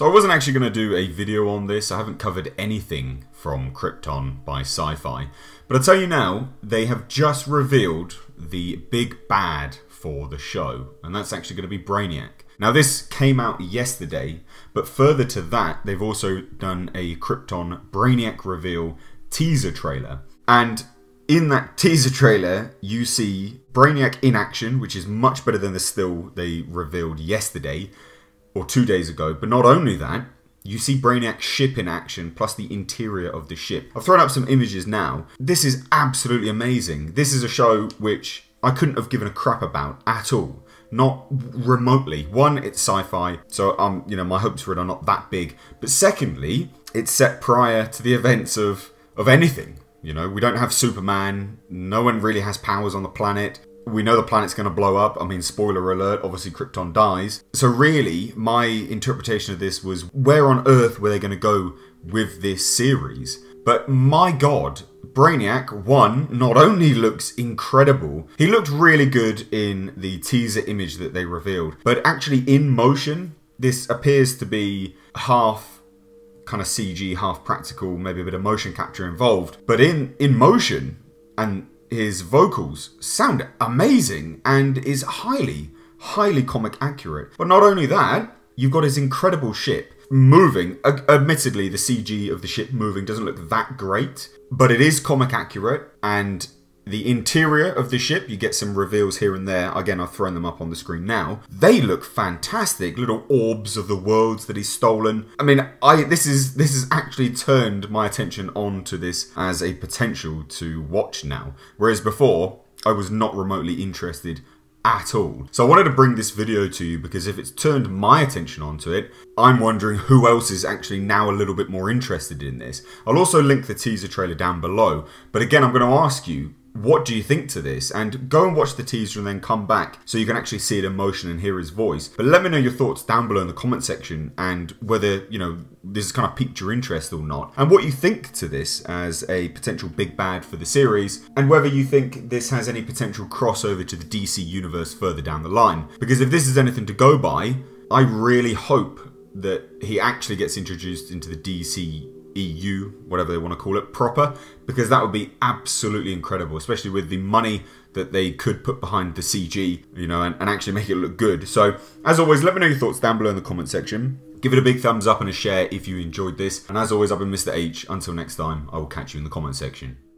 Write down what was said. So I wasn't actually going to do a video on this. I haven't covered anything from Krypton by SyFy. But I'll tell you now, they have just revealed the big bad for the show. And that's actually going to be Brainiac. Now this came out yesterday, but further to that, they've also done a Krypton Brainiac reveal teaser trailer. And in that teaser trailer, you see Brainiac in action, which is much better than the still they revealed yesterday, or 2 days ago. But not only that, you see Brainiac's ship in action, plus the interior of the ship. I've thrown up some images now. This is absolutely amazing. This is a show which I couldn't have given a crap about at all. Not remotely. One, it's sci-fi, so you know, my hopes for it are not that big. But secondly, it's set prior to the events of anything. You know, we don't have Superman. No one really has powers on the planet. We know the planet's going to blow up. I mean, spoiler alert, obviously Krypton dies. So really, my interpretation of this was, where on earth were they going to go with this series? But my god, Brainiac, one, not only looks incredible, he looked really good in the teaser image that they revealed, but actually in motion, this appears to be half kind of CG, half practical, maybe a bit of motion capture involved. But in motion, and his vocals sound amazing and is highly, highly comic accurate. But not only that, you've got his incredible ship moving. Admittedly, the CG of the ship moving doesn't look that great, but it is comic accurate. And the interior of the ship, you get some reveals here and there. Again, I've thrown them up on the screen now. They look fantastic. Little orbs of the worlds that he's stolen. I mean, this has actually turned my attention onto this as a potential to watch now, whereas before I was not remotely interested at all. So I wanted to bring this video to you because if it's turned my attention onto it, I'm wondering who else is actually now a little bit more interested in this. I'll also link the teaser trailer down below, but again, I'm going to ask you, what do you think to this? And go and watch the teaser and then come back so you can actually see it in motion and hear his voice. But let me know your thoughts down below in the comment section and whether, you know, this has kind of piqued your interest or not. And what you think to this as a potential big bad for the series, and whether you think this has any potential crossover to the DC Universe further down the line. Because if this is anything to go by, I really hope that he actually gets introduced into the DC EU, whatever they want to call it, proper, because that would be absolutely incredible, especially with the money that they could put behind the CG, you know, and actually make it look good. So, as always, let me know your thoughts down below in the comment section. Give it a big thumbs up and a share if you enjoyed this. And as always, I've been Mr. H. Until next time, I will catch you in the comment section.